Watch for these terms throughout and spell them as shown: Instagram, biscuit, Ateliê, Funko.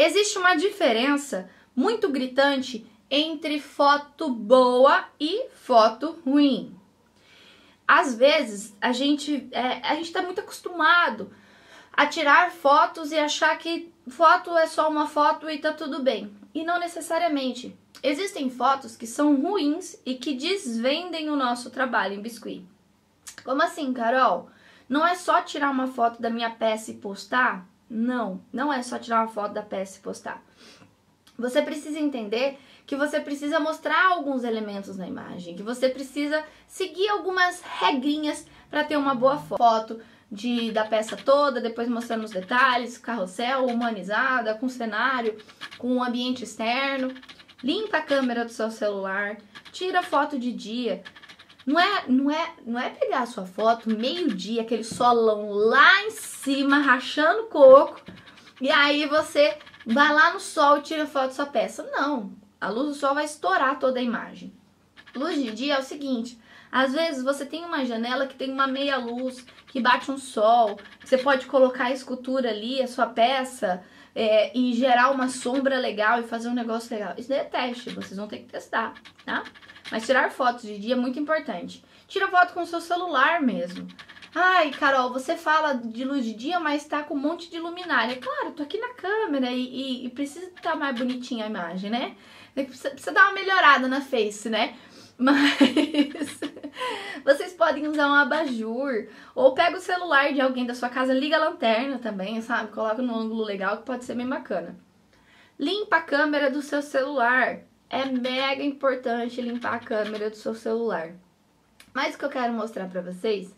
Existe uma diferença muito gritante entre foto boa e foto ruim. Às vezes, a gente tá muito acostumado a tirar fotos e achar que foto é só uma foto e tá tudo bem. E não necessariamente. Existem fotos que são ruins e que desvendem o nosso trabalho em biscuit. Como assim, Carol? Não é só tirar uma foto da minha peça e postar? Não, não é só tirar uma foto da peça e postar. Você precisa entender que você precisa mostrar alguns elementos na imagem, que você precisa seguir algumas regrinhas para ter uma boa foto da peça toda, depois mostrando os detalhes, carrossel, humanizada, com cenário, com um ambiente externo. Limpa a câmera do seu celular, tira foto de dia. Não é pegar a sua foto meio-dia, aquele solão lá em cima, rachando coco, e aí você vai lá no sol e tira foto da sua peça. Não, a luz do sol vai estourar toda a imagem. Luz de dia é o seguinte, às vezes você tem uma janela que tem uma meia luz, que bate um sol, você pode colocar a escultura ali, a sua peça, e gerar uma sombra legal e fazer um negócio legal. Isso daí é teste, vocês vão ter que testar, tá? Mas tirar fotos de dia é muito importante. Tira foto com o seu celular mesmo. Ai, Carol, você fala de luz de dia, mas tá com um monte de luminária. Claro, tô aqui na câmera e precisa estar mais bonitinha a imagem, né? Precisa dar uma melhorada na face, né? Mas vocês podem usar um abajur, ou pega o celular de alguém da sua casa, liga a lanterna também, sabe? Coloca num ângulo legal que pode ser bem bacana. Limpa a câmera do seu celular. É mega importante limpar a câmera do seu celular. Mas o que eu quero mostrar pra vocês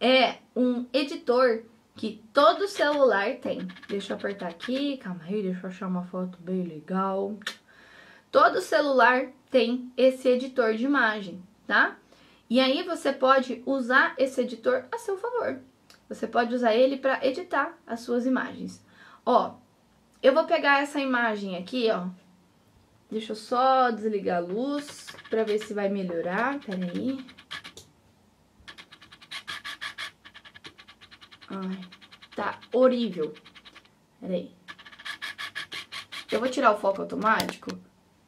é um editor que todo celular tem. Deixa eu apertar aqui, calma aí, deixa eu achar uma foto bem legal. Todo celular tem esse editor de imagem, tá? E aí você pode usar esse editor a seu favor. Você pode usar ele pra editar as suas imagens. Ó, eu vou pegar essa imagem aqui, ó. Deixa eu só desligar a luz pra ver se vai melhorar. Pera aí. Ai, tá horrível. Pera aí. Eu vou tirar o foco automático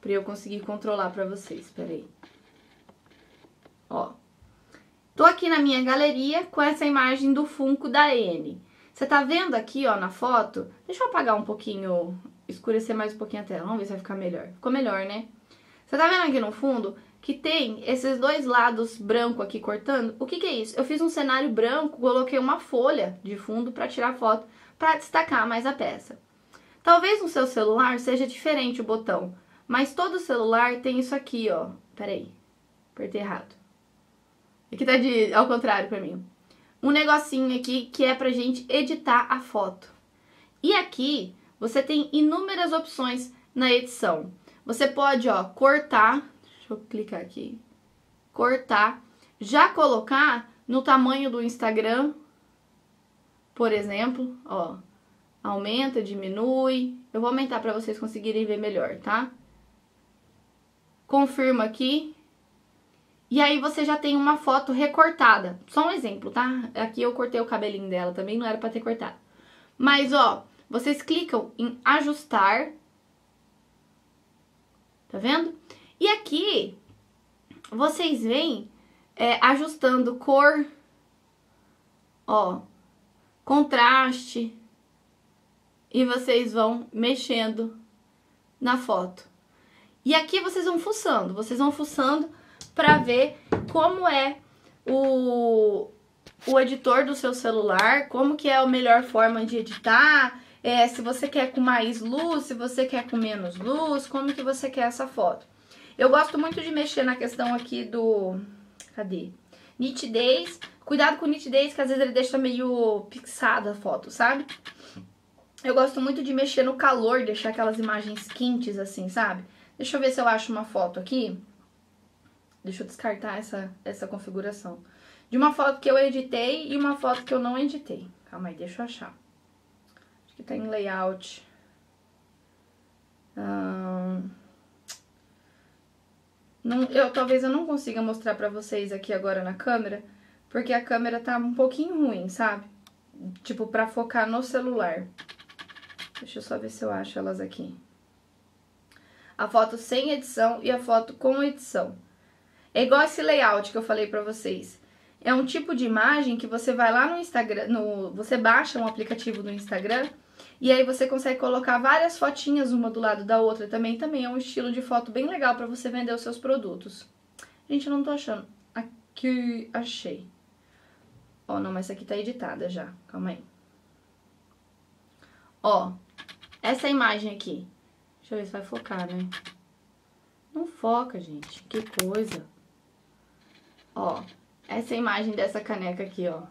pra eu conseguir controlar pra vocês. Pera aí. Ó. Tô aqui na minha galeria com essa imagem do Funko da N. Você tá vendo aqui, ó, na foto? Deixa eu apagar um pouquinho... escurecer mais um pouquinho a tela, vamos ver se vai ficar melhor. Ficou melhor, né? Você tá vendo aqui no fundo que tem esses dois lados branco aqui cortando? O que que é isso? Eu fiz um cenário branco, coloquei uma folha de fundo pra tirar foto, pra destacar mais a peça. Talvez no seu celular seja diferente o botão, mas todo celular tem isso aqui, ó. Peraí, apertei errado. Aqui tá ao contrário pra mim. Um negocinho aqui que é pra gente editar a foto. E aqui... você tem inúmeras opções na edição. Você pode, ó, cortar, deixa eu clicar aqui, cortar, já colocar no tamanho do Instagram, por exemplo, ó, aumenta, diminui, eu vou aumentar para vocês conseguirem ver melhor, tá? Confirma aqui, e aí você já tem uma foto recortada, só um exemplo, tá? Aqui eu cortei o cabelinho dela também, não era para ter cortado, mas, ó, vocês clicam em ajustar, tá vendo? E aqui, vocês vêm ajustando cor, ó, contraste, e vocês vão mexendo na foto. E aqui vocês vão fuçando pra ver como é o editor do seu celular, como que é a melhor forma de editar... se você quer com mais luz, se você quer com menos luz, como que você quer essa foto. Eu gosto muito de mexer na questão aqui do... cadê? Nitidez. Cuidado com nitidez, que às vezes ele deixa meio pixada a foto, sabe? Eu gosto muito de mexer no calor, deixar aquelas imagens quentes assim, sabe? Deixa eu ver se eu acho uma foto aqui. Deixa eu descartar essa configuração. De uma foto que eu editei e uma foto que eu não editei. Calma aí, deixa eu achar. Que tá em layout. Talvez eu não consiga mostrar pra vocês aqui agora na câmera, porque a câmera tá um pouquinho ruim, sabe? Tipo, pra focar no celular. Deixa eu só ver se eu acho elas aqui. A foto sem edição e a foto com edição. É igual esse layout que eu falei pra vocês. É um tipo de imagem que você vai lá no Instagram, você baixa um aplicativo no Instagram e aí você consegue colocar várias fotinhas uma do lado da outra também. Também é um estilo de foto bem legal pra você vender os seus produtos. Gente, eu não tô achando. Aqui, achei. Ó, não, mas essa aqui tá editada já. Calma aí. Ó, essa imagem aqui. Deixa eu ver se vai focar, né? Não foca, gente. Que coisa. Ó, essa imagem dessa caneca aqui, ó.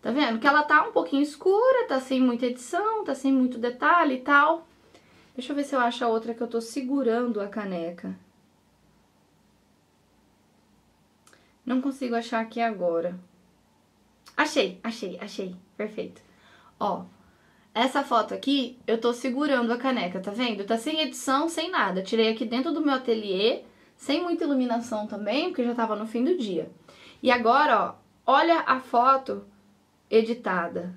Tá vendo? Que ela tá um pouquinho escura, tá sem muita edição, tá sem muito detalhe e tal. Deixa eu ver se eu acho a outra que eu tô segurando a caneca. Não consigo achar aqui agora. Achei, achei, achei. Perfeito. Ó, essa foto aqui, eu tô segurando a caneca, tá vendo? Tá sem edição, sem nada. Tirei aqui dentro do meu ateliê, sem muita iluminação também, porque já tava no fim do dia. E agora, ó, olha a foto editada.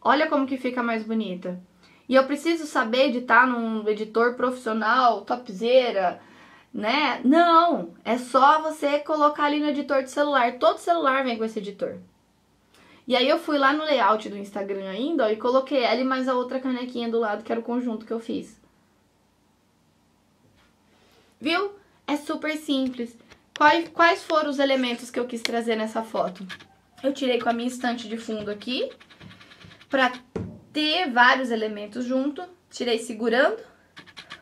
Olha como que fica mais bonita. E eu preciso saber editar num editor profissional, topzera, né? Não, é só você colocar ali no editor de celular. Todo celular vem com esse editor. E aí eu fui lá no layout do Instagram ainda, ó, e coloquei ela e mais a outra canequinha do lado, que era o conjunto que eu fiz. Viu? É super simples. Quais foram os elementos que eu quis trazer nessa foto? Eu tirei com a minha estante de fundo aqui, pra ter vários elementos junto. Tirei segurando,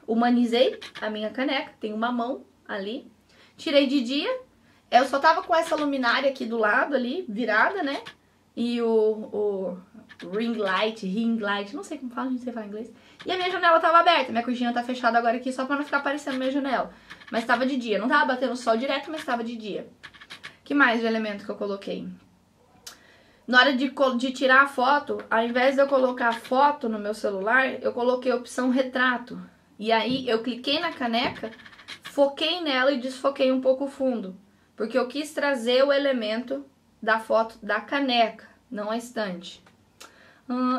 humanizei a minha caneca, tem uma mão ali. Tirei de dia, eu só tava com essa luminária aqui do lado ali, virada, né? E o ring light, não sei como fala, não sei falar inglês. E a minha janela tava aberta, minha cozinha tá fechada agora aqui só pra não ficar aparecendo minha janela. Mas tava de dia, não tava batendo sol direto, mas tava de dia. Que mais de elemento que eu coloquei? Na hora de tirar a foto, ao invés de eu colocar a foto no meu celular, eu coloquei a opção retrato. E aí eu cliquei na caneca, foquei nela e desfoquei um pouco o fundo. Porque eu quis trazer o elemento da foto da caneca, não a estante.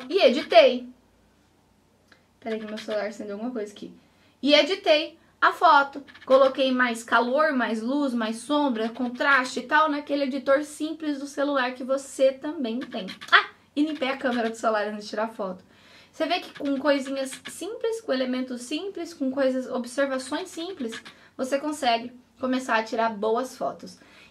E editei. Peraí que meu celular acendeu alguma coisa aqui. E editei a foto. Coloquei mais calor, mais luz, mais sombra, contraste e tal naquele editor simples do celular que você também tem. Ah, e limpei a câmera do celular antes de tirar foto. Você vê que com coisinhas simples, com elementos simples, com coisas, observações simples, você consegue começar a tirar boas fotos.